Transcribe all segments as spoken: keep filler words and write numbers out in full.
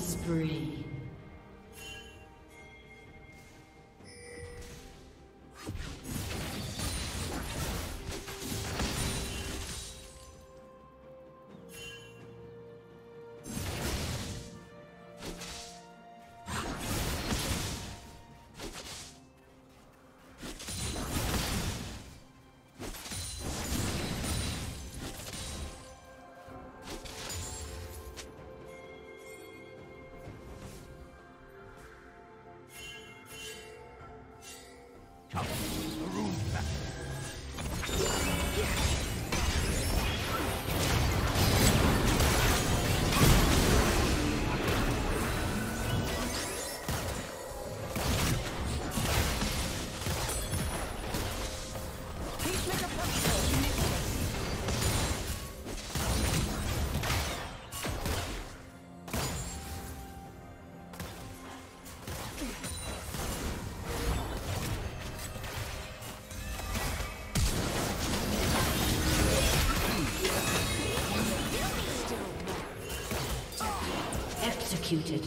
Spree. Executed.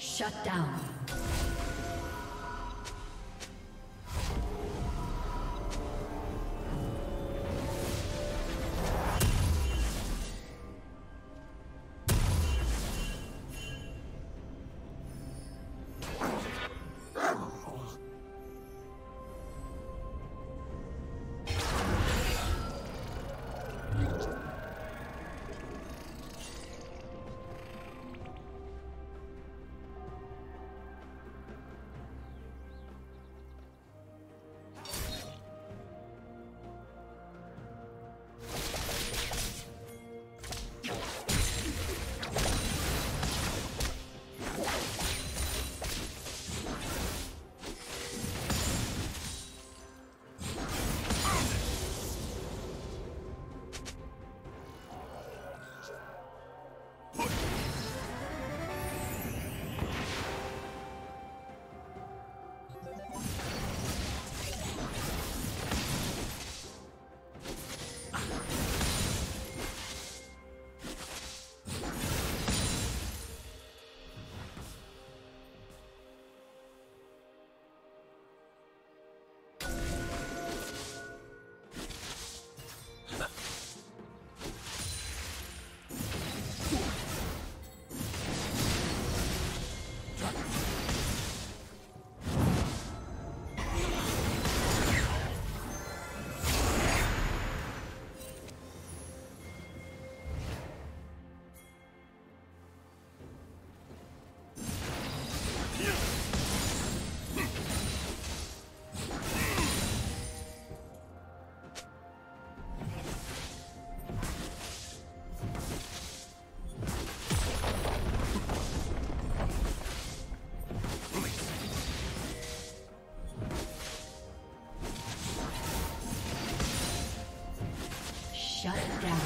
Shut down. Shut down.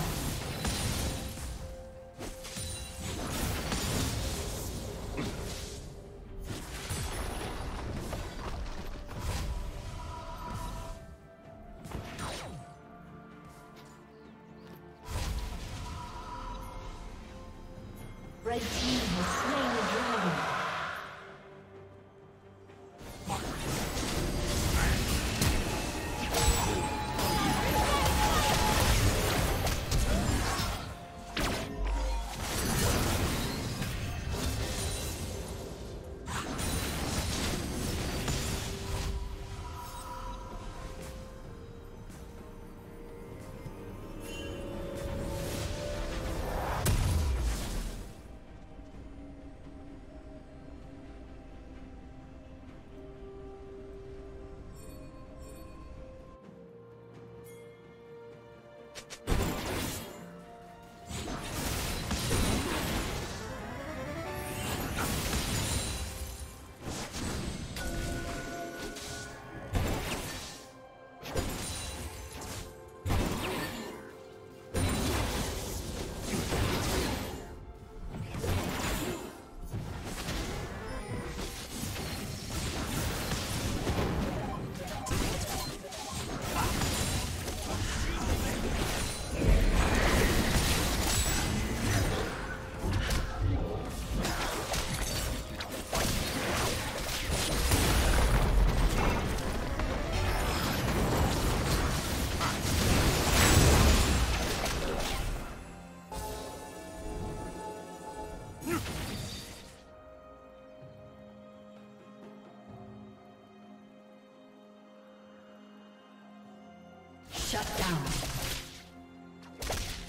Shut down.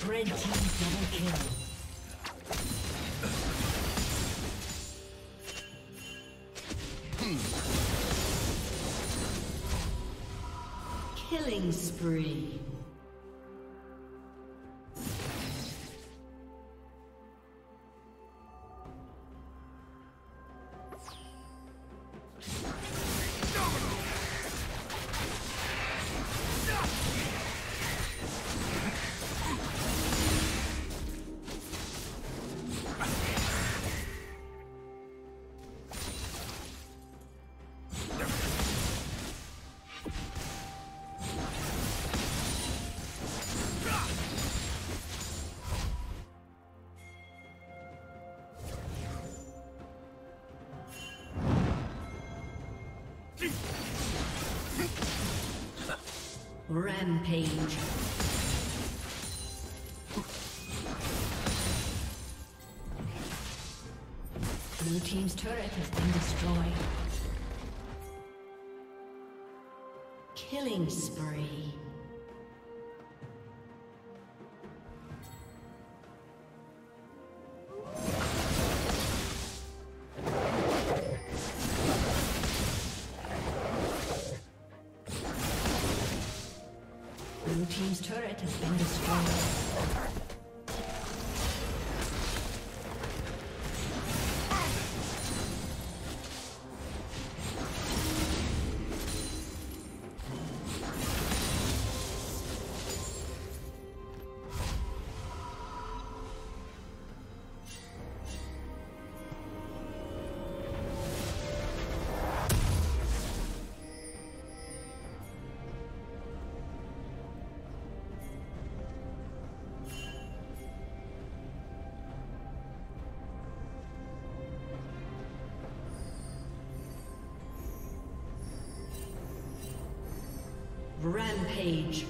Red team double kill. Killing spree. Rampage. Blue team's turret has been destroyed. Killing spree. Rampage.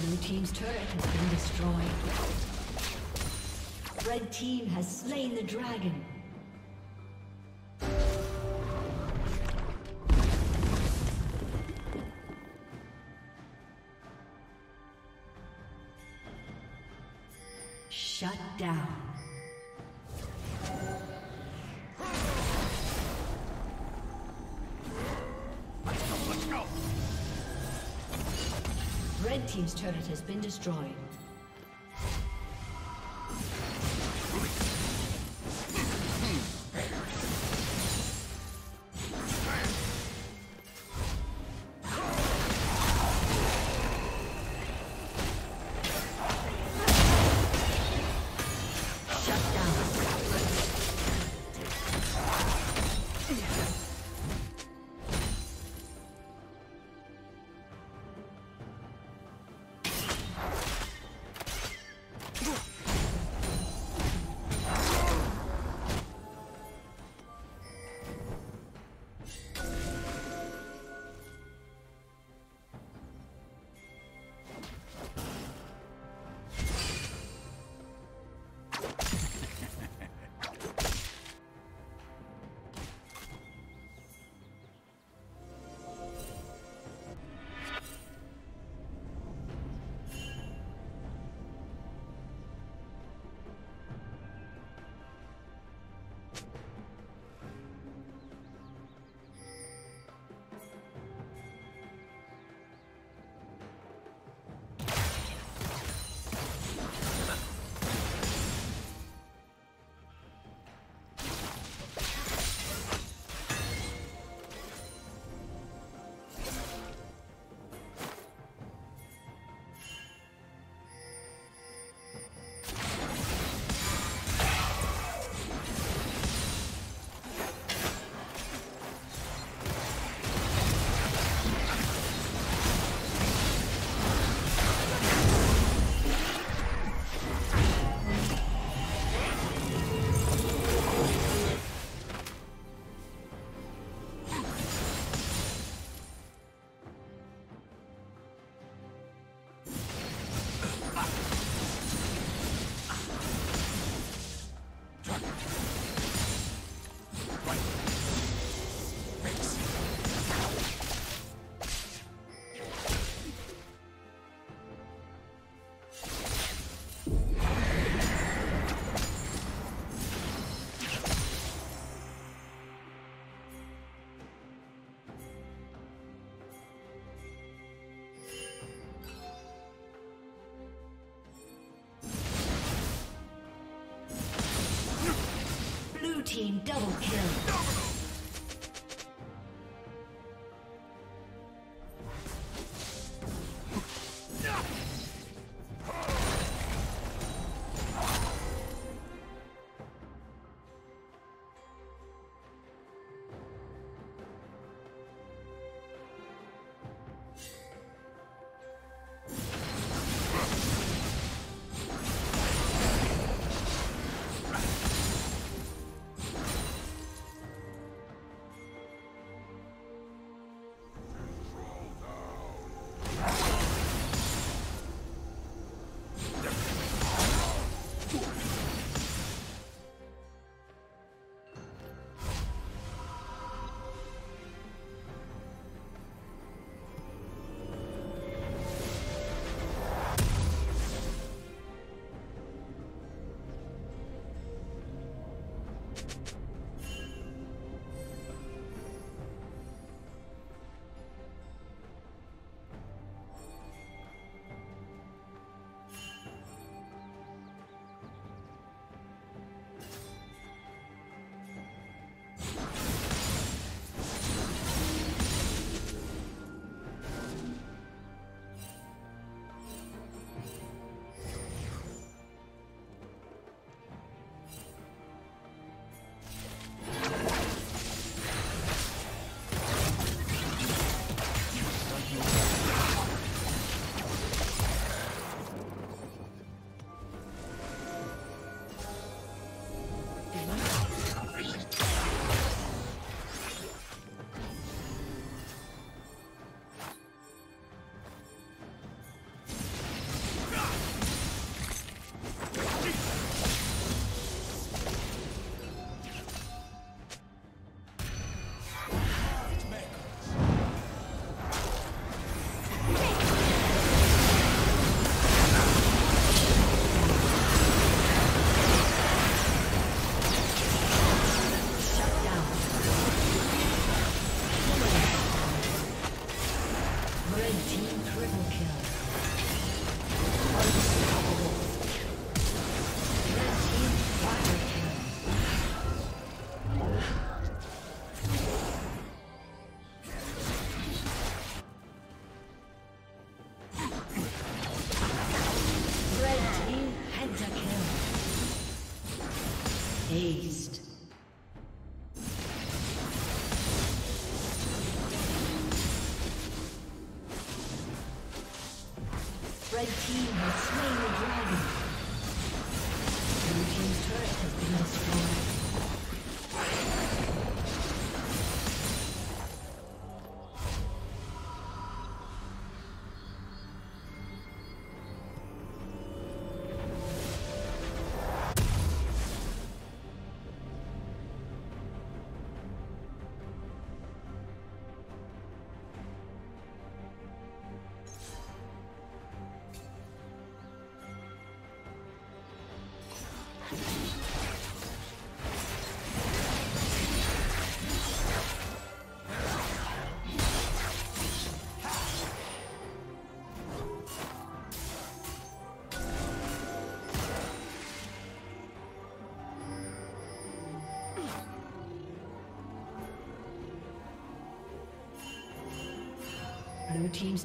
Blue team's turret has been destroyed. Red team has slain the dragon. Shut down. Red team's turret has been destroyed. Team double kill. No! Dazed. Red team has slain the dragon. Blue team's turret has been destroyed. Blue team's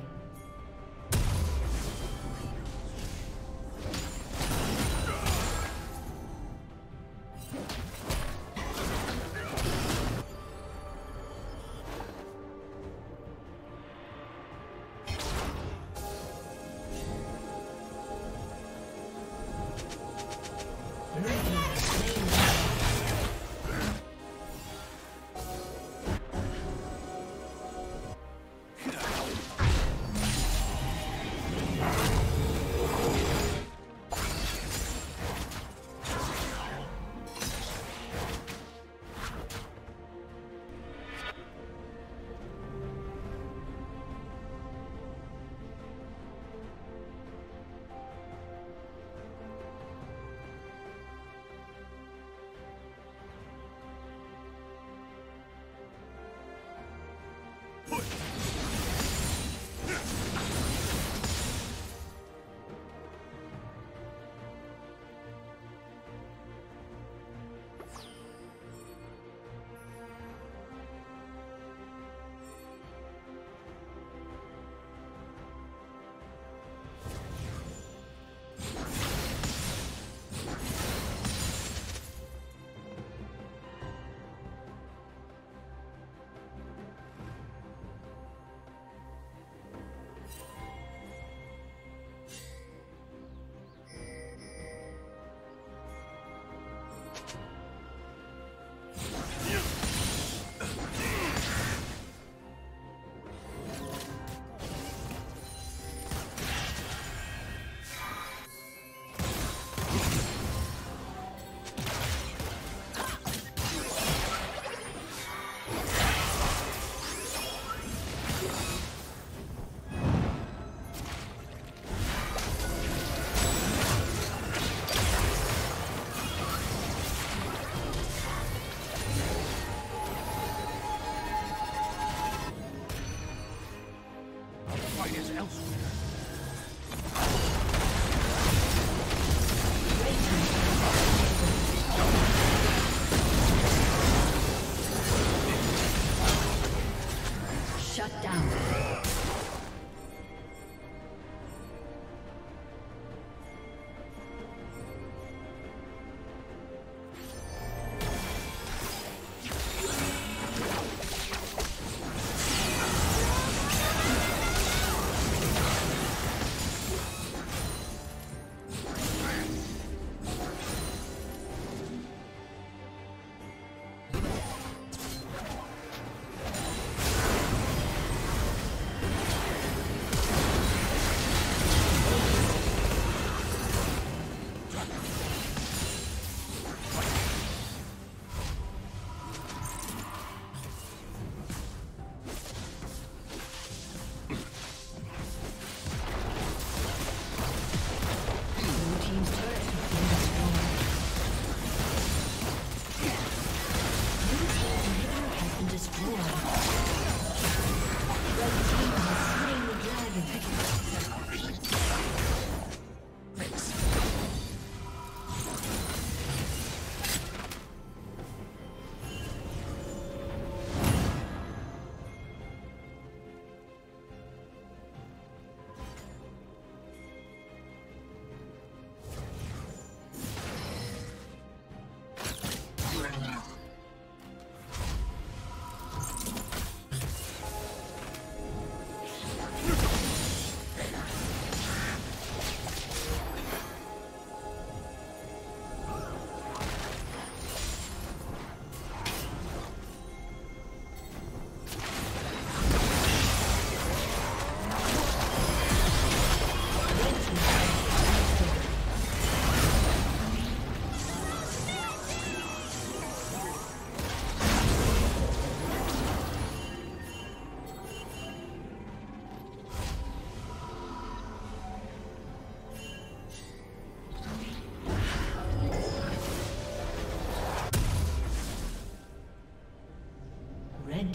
Red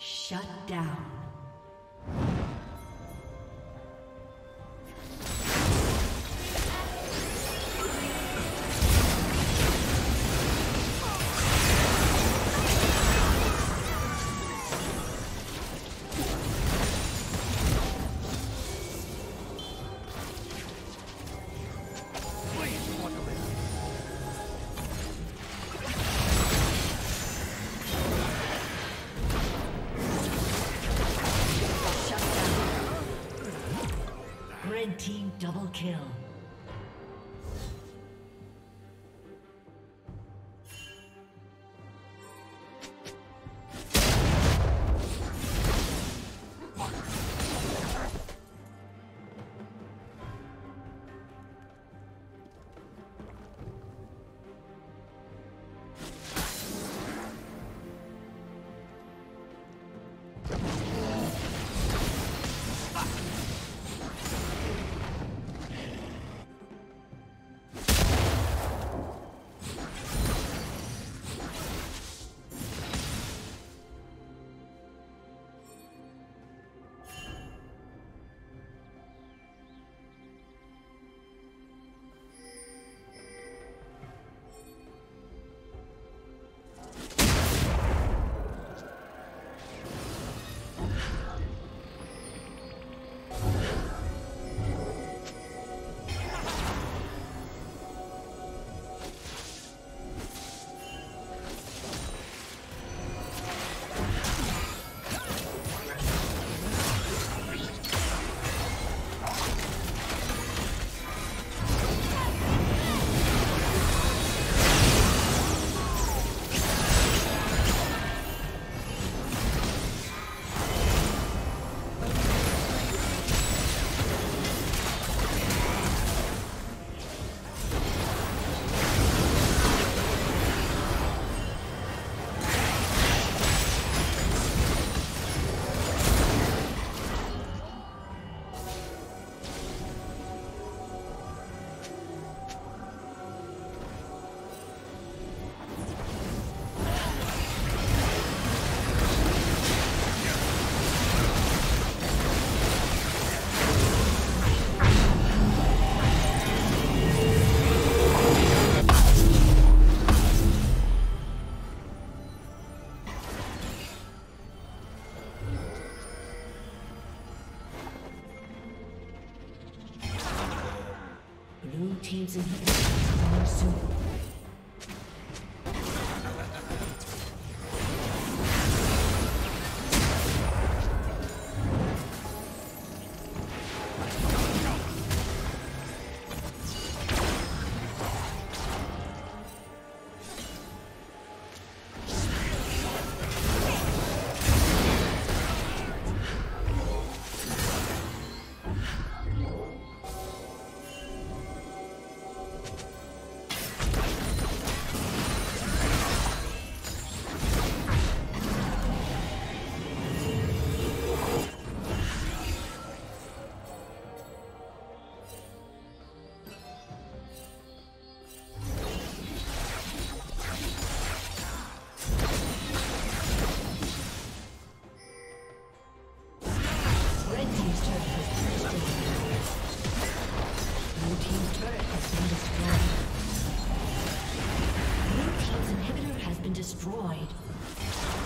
Shut down. Team double kill. Teams in here soon. Destroyed.